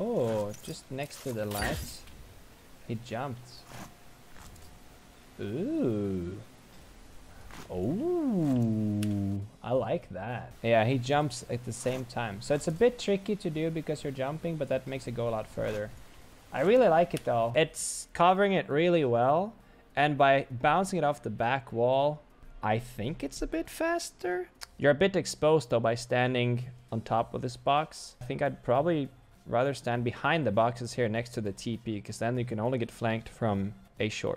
Oh, just next to the lights. He jumped. Ooh. Oh, I like that. Yeah, he jumps at the same time. So it's a bit tricky to do because you're jumping, but that makes it go a lot further. I really like it though. It's covering it really well. And by bouncing it off the back wall, I think it's a bit faster. You're a bit exposed though by standing on top of this box. I think I'd probably rather stand behind the boxes here next to the TP, because then you can only get flanked from a short.